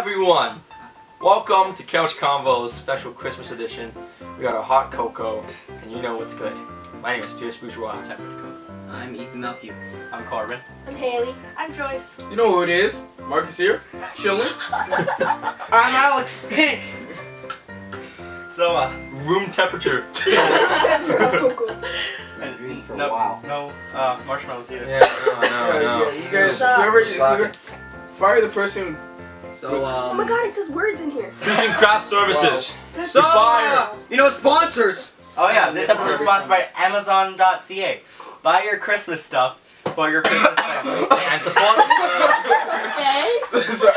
everyone! Welcome to Couch Convos special Christmas edition. We got a hot cocoa, and you know what's good. My name is J.S. Boucher. I'm Ethan Melky. I'm Corbin. I'm Hayley. I'm Joyce. You know who it is? Marcus here, chilling. I'm Alex Pink. So, room temperature. No marshmallows either. Yeah, no. You guys, whoever, fire the person. So, oh my God, it says words in here. Food and craft services. Wow. So, fire. You know, sponsors. Oh yeah, this episode is sponsored by Amazon.ca. Buy your Christmas stuff for your Christmas family. And support.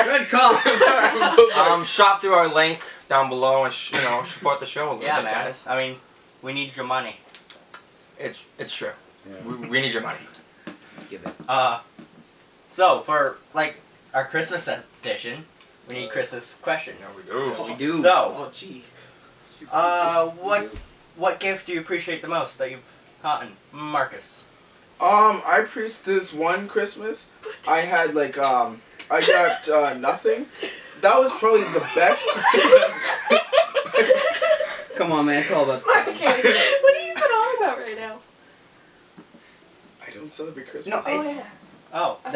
Good call. Sorry, I'm so sorry. Shop through our link down below and support the show a little bit, man. Guys. I mean, we need your money. It's true. Yeah. We need your money. Give it. So for like our Christmas edition, we need Christmas questions. Yeah, we do. Oh, we do. So, oh gee. What gift do you appreciate the most that you've gotten, Marcus? I appreciate this one Christmas. I had like I got nothing. That was probably the best Christmas. Come on, man, it's all about Marcus. What are you even on about right now? I don't celebrate Christmas. No, it's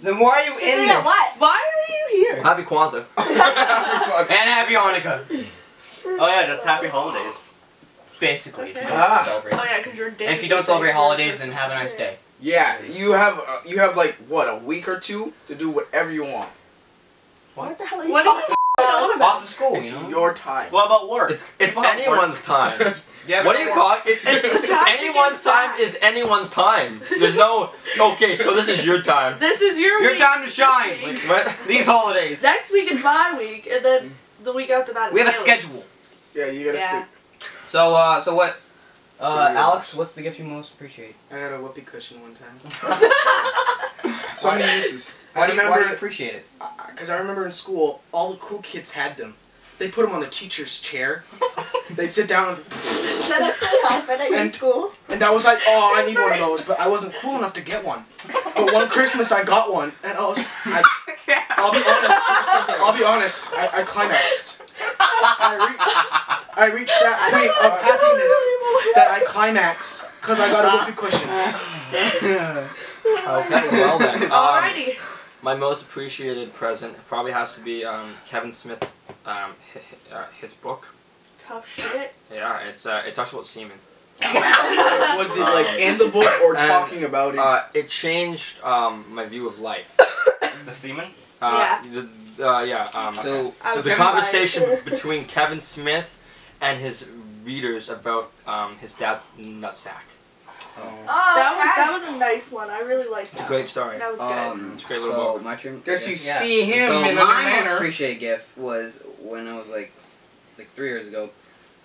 Then why are you in this? Why are you here? Happy Kwanzaa. And happy Hanukkah. Oh yeah, just happy holidays. Basically, okay. If you don't celebrate. Oh yeah, because you're dead. If you don't celebrate holidays, then have a nice day. Yeah, you have like what, a week or two to do whatever you want. What the hell are you talking about? Off of school, it's your time. What about work? It's anyone's time. Yeah, what are you talking? Anyone's time is anyone's time. There's no. Okay, so this is your time. This is your week. Your time to shine. Like, these holidays. Next week is my week, and then the week after that. We have a schedule. Yeah, you gotta stick. So, Alex, what's the gift you most appreciate? I got a whoopee cushion one time. So many uses. Why do you appreciate it? Because I remember in school, all the cool kids had them. They put them on the teacher's chair. They'd sit down and... That actually happened at your school? And that was like, oh, I need one of those, but I wasn't cool enough to get one. But one Christmas, I got one, and I was... I'll be honest, I climaxed. I reached that point of happiness that I climaxed because I got a whoopee cushion. Okay, well then. Alrighty. My most appreciated present probably has to be Kevin Smith, his book. Tough shit. Yeah, it talks about semen. Was it like in the book or talking about it? It changed my view of life. The semen. So the conversation between Kevin Smith and his readers about his dad's nutsack. That was a nice one. I really liked that. It's a great story. That was good. It's a great little book. My turn. Guess you see him in another manner. My most appreciated gift was when I was like 3 years ago.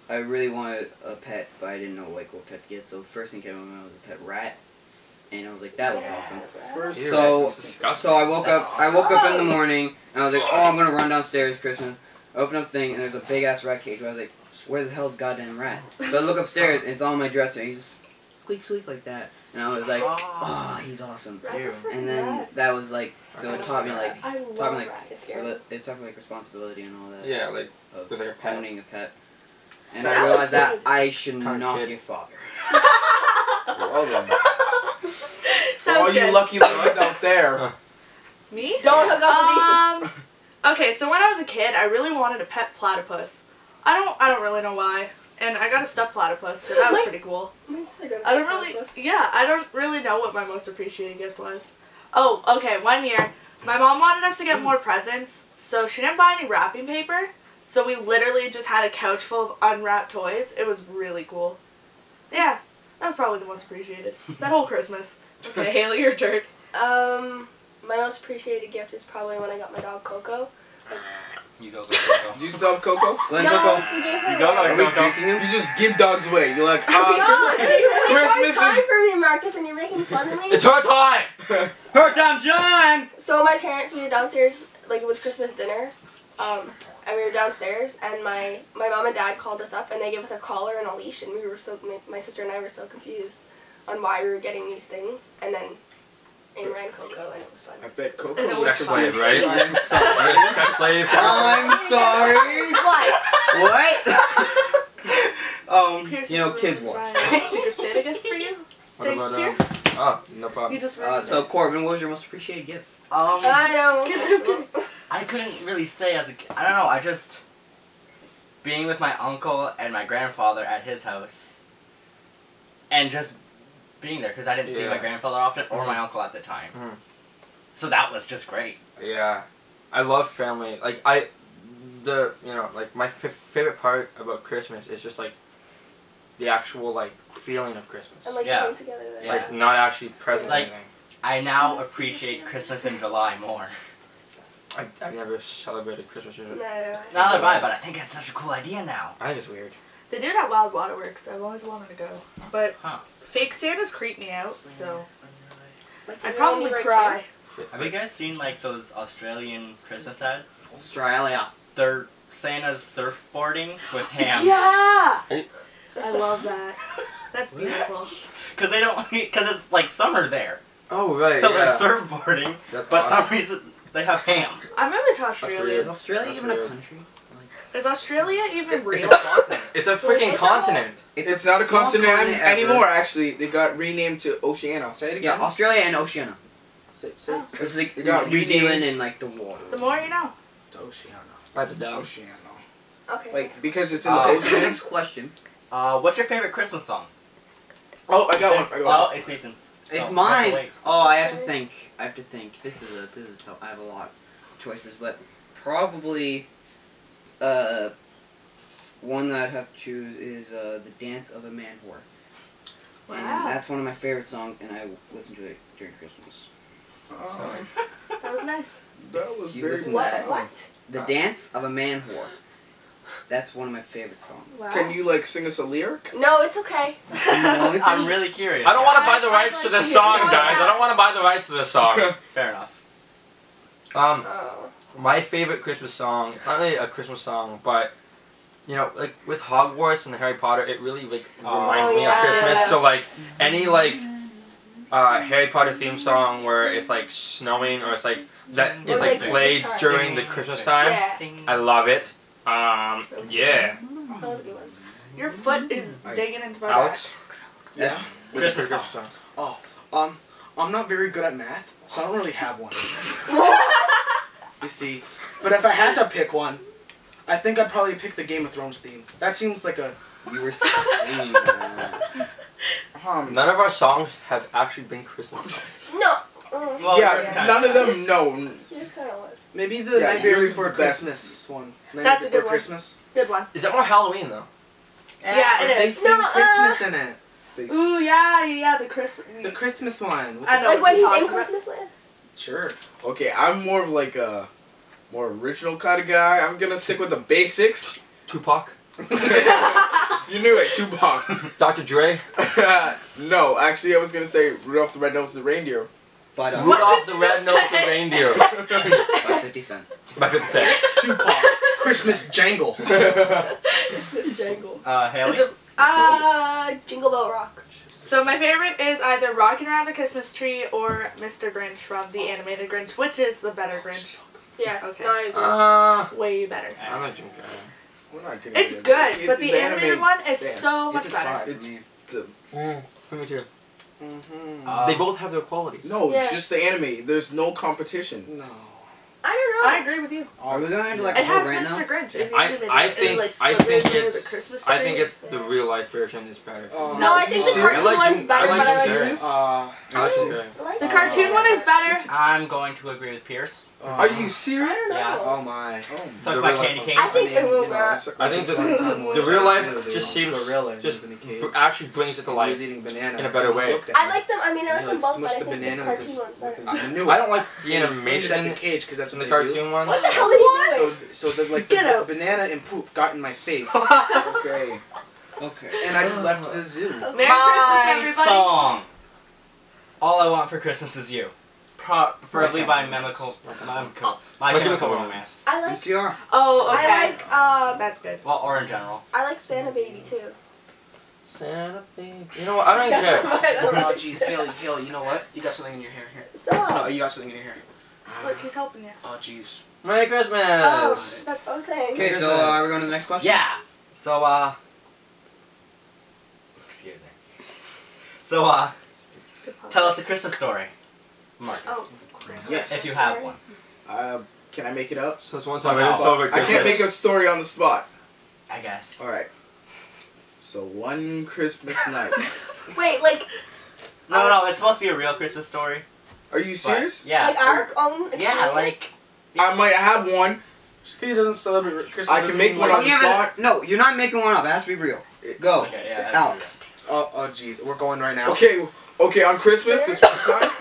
I really wanted a pet, but I didn't know like what pet to get. So the first thing came to my mind was a pet rat. And I was like, that looks awesome. So I woke up. Awesome. I woke up in the morning, and I was like, oh, I'm gonna run downstairs, Christmas. I open up the thing, and there's a big ass rat cage. I was like, where the hell's goddamn rat? So I look upstairs, and it's all on my dresser. And he's just squeak squeak like that, and I was like, ah, oh, he's awesome. And then that was like, so it taught me like, it's talking like responsibility and all that. Yeah, like owning a pet. And I realized that I should not be a father. Well done. For all you lucky ladies out there. Me? Don't hook up with me. Okay, so when I was a kid, I really wanted a pet platypus. I don't really know why. And I got a stuffed platypus, so that was pretty cool. My sister got a platypus. I don't really know what my most appreciated gift was. Oh, okay, one year, my mom wanted us to get more presents, so she didn't buy any wrapping paper, so we literally just had a couch full of unwrapped toys. It was really cool. Yeah. That was probably the most appreciated. That whole Christmas. Okay, Haley, your turn. My most appreciated gift is probably when I got my dog Coco. You go, Coco. Do you still have Coco? You just give dogs away. You're like, Christmas is for me, Marcus, and you're making fun of me. It's her time. Her time, John. So my parents, we were downstairs. Like it was Christmas dinner. And we were downstairs, and my mom and dad called us up, and they gave us a collar and a leash, and we were so my sister and I were so confused on why we were getting these things, and then and ran cocoa, and it was fun. I bet cocoa was sex slave, right? I'm sorry. Sex slave. I'm sorry. What? You know, kids want. Secret Santa gift for you. What thanks, about, Pierce? Oh, no problem. You just so, Corbin, what was your most appreciated gift? I couldn't really say as a kid. I don't know. I just being with my uncle and my grandfather at his house, and just being there because I didn't see my grandfather often or my uncle at the time. So that was just great. Yeah, I love family. Like my favorite part about Christmas is just like the actual feeling of Christmas. And coming together. There. Like not actually present. Like anything. I now appreciate Christmas in July more. I've never celebrated Christmas in July. No. Not that I, but I think that's such a cool idea now. I think it's weird. They do it at Wild Waterworks. I've always wanted to go. But fake Santas creep me out, so I probably cry. Have you guys seen those Australian Christmas ads? Australia. They're Santa's surfboarding with hams. Yeah! I love that. That's beautiful. Because they don't, because it's summer there. Oh, right. So they're surfboarding, that's but awesome. Some reason they have ham. I remember to Australia. Is Australia even a country? Is Australia even real? It's a freaking continent. It's not a continent anymore, actually. They got renamed to Oceania. Say it again. Yeah, Australia and Oceania. Say. So it's like they got New Zealand and the water. The more you know. Oceania. That's dumb. Oceania. Okay. Because it's in the ocean. Next question. What's your favorite Christmas song? Oh, I got one. Oh, it's Ethan's. It's mine. I have to think. This is a tough. I have a lot of choices, but probably one that I'd have to choose is The Dance of a Man Whore. Wow. And that's one of my favorite songs, and I listen to it during Christmas. Oh. That was nice. That was very nice. What? The Dance of a Man Whore. That's one of my favorite songs. Wow. Can you sing us a lyric? No, it's okay. I'm really curious. I don't want to buy the rights to this song, guys. I don't want to buy the rights to this song. Fair enough. My favorite Christmas song. It's not really a Christmas song, but with Hogwarts and the Harry Potter, it really reminds me of Christmas. So any Harry Potter theme song where it's snowing or it's that is played during the Christmas time. Yeah. I love it. Yeah. That was a good one. Your foot is digging into my back. Yeah? Christmas song. Oh, I'm not very good at math, so I don't really have one. You see, but if I had to pick one, I think I'd probably pick the Game of Thrones theme. That seems like a... You were saying that. None of our songs have actually been Christmas. No. Well, yeah, none of them, no. Yours kind of was. Maybe the Night Fury for Christmas one. That's a good one. Christmas. Good one. Is that more Halloween though? Yeah, it is. They sing Christmas in it. Ooh, yeah, the Christmas. The Christmas one. I know. When he's in Christmas land. Sure. Okay, I'm more of a more original kind of guy. I'm gonna stick with the basics. Tupac. You knew it, Tupac. Dr. Dre. No, actually, I was gonna say Rudolph the Red-Nosed Reindeer. But Rudolph the Red-Nosed Reindeer. By 50 cents. By 50 cents. Tupac. Christmas jangle. Christmas jangle. Hayley? Jingle Bell Rock. So my favorite is either Rocking Around the Christmas Tree or Mr. Grinch from the animated Grinch, which is the better Grinch. Yeah, okay. No, I agree. Way better. I'm not joking. We're not getting it's good, but the animated one is so much better. It's the... me too. Mm-hmm. They both have their qualities. No, it's just the anime. There's no competition. No. I don't know. I agree with you. Are we going to it has right Mr. Now? Grinch. Yeah. I think it's the real life version is better. No, I think the cartoon one's better. The cartoon one is better. I'm going to agree with Pierce. Are you serious? I don't know. Yeah. Oh my. So my candy cane. I think it will work. I think the real life just seems actually brings it to life in a better way. I like them. I like them both, but I think the cartoon one's better. I don't like the animation in the cage because that's the cartoon one. What the hell is it? The banana and poop got in my face. Okay. Okay. And I just left the zoo. Merry Christmas, everybody. Song. All I want for Christmas is you. Preferably by My Chemical Romance. I like. MCR. Oh, okay. I like. That's good. Well, or in general. I like Santa Baby too. Santa Baby. You know what? I don't care. Oh, jeez, Hayley, you know what? You got something in your hair here. Stop. No, you got something in your hair. Look, he's helping you. Oh, jeez. Merry Christmas! Oh, that's okay. Okay, so are we going to the next question? Yeah. So, excuse me. So, tell us a Christmas story, Marcus. Oh, yes. If you have one. Can I make it up? So it's one time I can't make a story on the spot. I guess. All right. So one Christmas night. Wait, like. No, it's supposed to be a real Christmas story. Are you serious? But, yeah. Like our own. Yeah, like. I might have one. Just because he doesn't celebrate Christmas. I can make one on the spot. No, you're not making one up. It has to be real. Go. Okay, yeah, Alex. Oh, jeez, we're going right now. Okay. On Christmas this one time,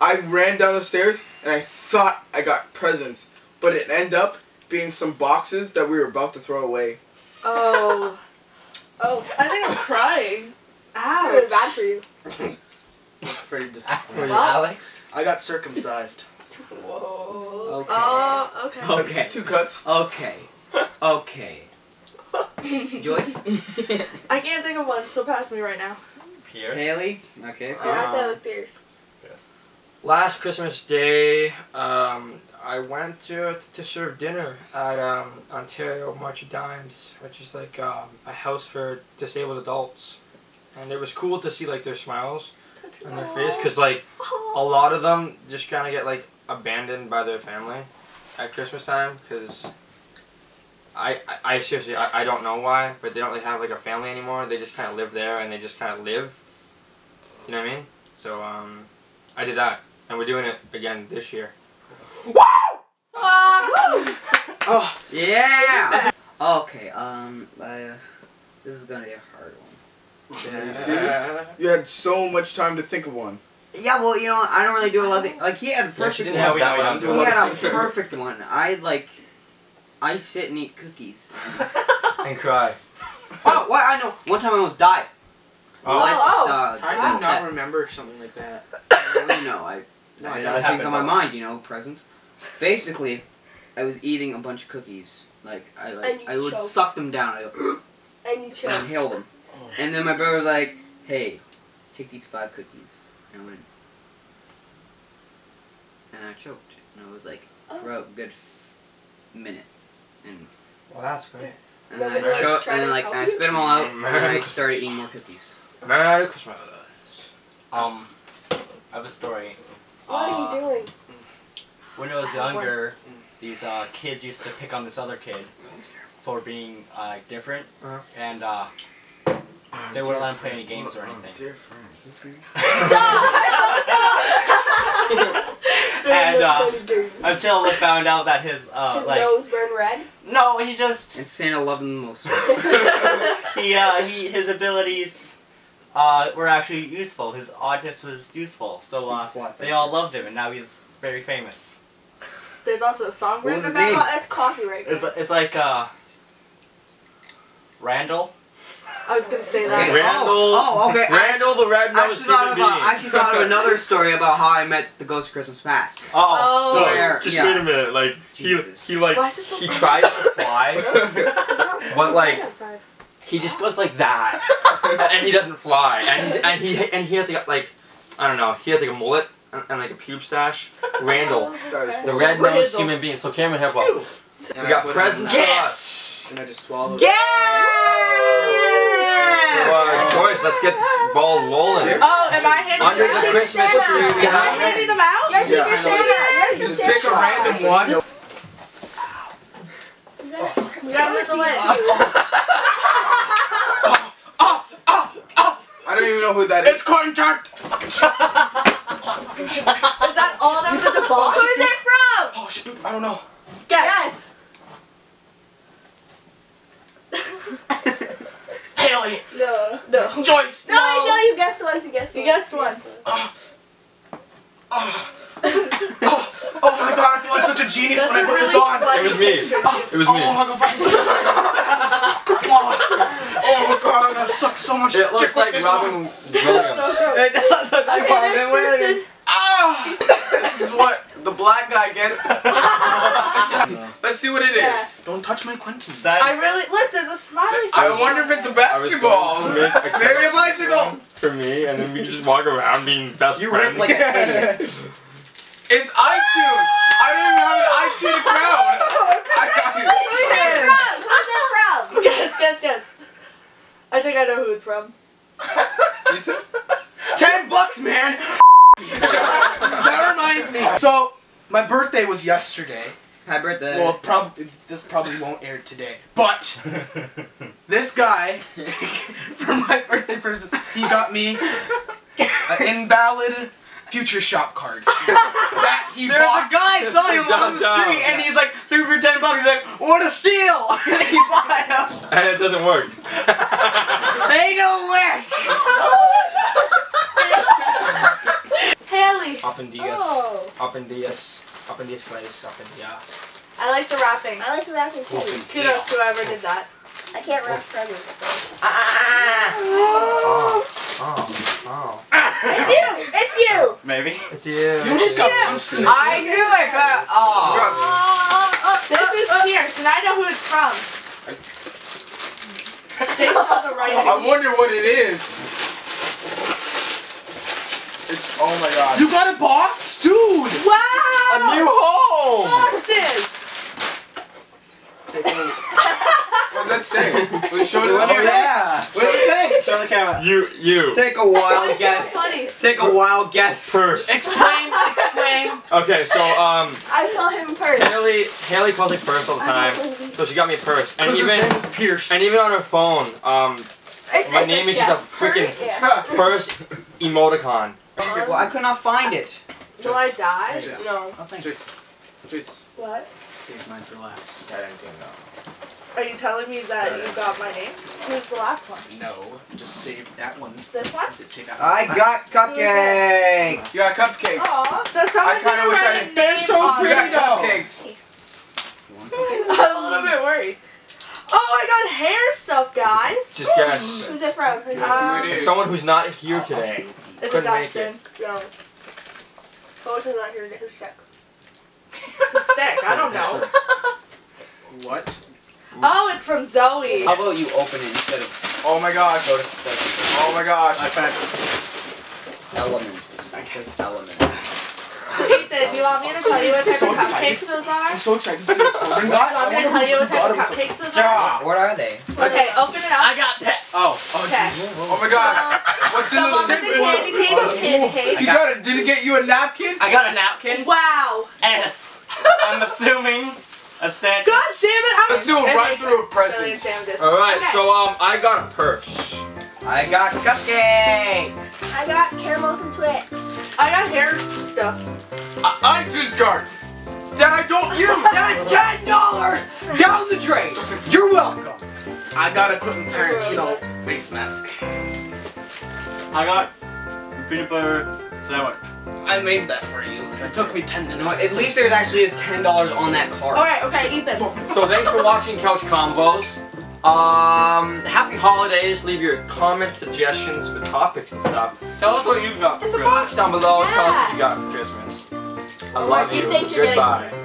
I ran down the stairs and I thought I got presents, but it ended up being some boxes that we were about to throw away. Oh. Oh. I think I'm crying. Ouch. Really bad for you. That's pretty disappointing. Alex. I got circumcised. Whoa. Okay. Oh, okay. That's two cuts. Okay. Joyce? I can't think of one, so pass me right now. Pierce? Hayley? Okay, Pierce. I thought it was Pierce. Yes. Last Christmas Day, I went to serve dinner at Ontario March of Dimes, which is like a house for disabled adults. And it was cool to see like their smiles on their face, because like a lot of them just kind of get like abandoned by their family at Christmas time, because I seriously, I don't know why, but they don't really have like a family anymore. They just kind of live there and they just kind of live. You know what I mean? So I did that, and we're doing it again this year. Woo! Oh yeah. Okay. This is gonna be a hard one. Yeah, you see this? You had so much time to think of one. Yeah, well, you know, I don't really do a lot of things. Like, he had a perfect one. He had a perfect one. I sit and eat cookies. And cry. Oh, well, I know. One time I almost died. Oh. I do not remember something like that. No, I had other things on my mind, you know, presents. Basically, I was eating a bunch of cookies. I would suck them down. I go, and inhale them. And then my brother was like, "Hey, take these 5 cookies." And I went, and I choked. And I was like, for a good minute. And well, that's great. And then I choked, and then like I spit them all out, and then I started eating more cookies. Merry Christmas. I have a story. What are you doing? When I was younger, these kids used to pick on this other kid for being different, and they wouldn't let him play any games or anything. And until they found out that his nose burned red. No, he just. And Santa loved him the most. His abilities were actually useful. His oddness was useful, so they all loved him, and now he's very famous. There's also a song written about that's copyright. It's like Randall. I was gonna say that. Randall. Oh, okay. Randall the Red-Nosed Human Being. I actually thought of another story about how I met the Ghost of Christmas Past. Oh. Where, just wait a minute. Like he tries to fly, but like he just goes like that, and he doesn't fly, and he has like I don't know. He has like a mullet and like a pube stash. Randall, the Red-Nosed Human Being. So Cameron had one. We got presents for us. And I just swallowed. Yeah. Joyce, let's get this ball rolling. Oh, am I hitting under the Christmas tree? Am I handing them out? Yes, you can say. Just pick a random one. You gotta lick the lid. I don't even know who that is. It's contact. Is that all that was at the ball? Who is it from? Oh shit, I don't know. Guess. Hayley! No. Joyce! No, you guessed once, you guessed once. Oh my god, I feel like such a genius. That's when I put this on. It was me. Oh my god, I'm gonna suck so much. It looks like Robin Williams. It does look like Robin Williams. This is what the black guy gets. Let's see what it is. Yeah. Don't touch my Quentin. I really look. There's a smiley face. I wonder if it's a basketball. Maybe a bicycle. For me, and then we just walk around being best friends. Like it's iTunes. I don't even have an iTunes account. Who's that from? Guess. I think I know who it's from. $10, man. That reminds me. So my birthday was yesterday. Happy birthday. Well, this probably won't air today. But this guy for my birthday present, he got me an invalid Future Shop card. That he bought. There's a guy selling him on the street, and he's like, "Three for $10." He's like, "What a steal!" And he bought him. And it doesn't work. They don't work. Hayley. Up in DS. I like the rapping. I like the rapping too. Kudos to whoever did that. I can't rap friendly, so. It's you! It's you! Maybe. It's you. You just got punched. I knew it! This is Pierce, and I know who it's from. I wonder what it is. It's, oh my god. You got a box? Dude! Wow! A new home! Boxes! What does that say? Show the camera. Yeah. What does it say? Show the camera. You. Take a wild guess. Take a wild guess. Purse. Explain. Okay, so I call him Purse. Hayley calls me Purse all the time. So she got me a purse. And even his name is Pierce. And even on her phone, my name is just a freaking Purse emoticon. Well, I could not find it. Will I die? No. Oh, thanks. Joyce. What? Save mine for last. I didn't do that. Are you telling me that you got my name? Who's the last one? No. Just save that one. This one? I got cupcakes! You got cupcakes. Aww. So I kind of wish I didn't. They're so pretty though! I'm a little bit worried. Oh, I got hair stuff, guys! Just guess. Who's it from? Someone who's not here today. Is it Dustin? No. Both are not here today. Who's sick? Who's sick? I don't know. What? Oh, it's from Zoe. How about you open it instead of... Oh my gosh. Go to oh my gosh. I found elements. Access elements. So Ethan, do you want me to tell you what type of cupcakes those are? I'm so excited to see it. Do you want me to tell you what type of cupcakes those are? What are they? Okay, open it up. I got pet. Oh jeez. Oh my god. What's in those candy cake? Did it get you a napkin? I got a napkin. Wow. And I'm assuming a sandwich. God damn it! Let's do a run through of presents. All right. Okay. So I got a purse. I got cupcakes. I got caramels and Twix. I got hair stuff. iTunes card that I don't use. That's $10 down the drain. You're welcome. I got a Quentin Tarantino face mask. I got peanut butter sandwich. I made that for you. It took me 10 minutes. No, at least there actually is $10 on that card. Alright, okay, Ethan. So thanks for watching Couch Convos. Happy holidays. Leave your comments, suggestions for topics and stuff. Tell us what you got for Christmas. It's a box down below. Tell us what you got for Christmas. I love you. Goodbye.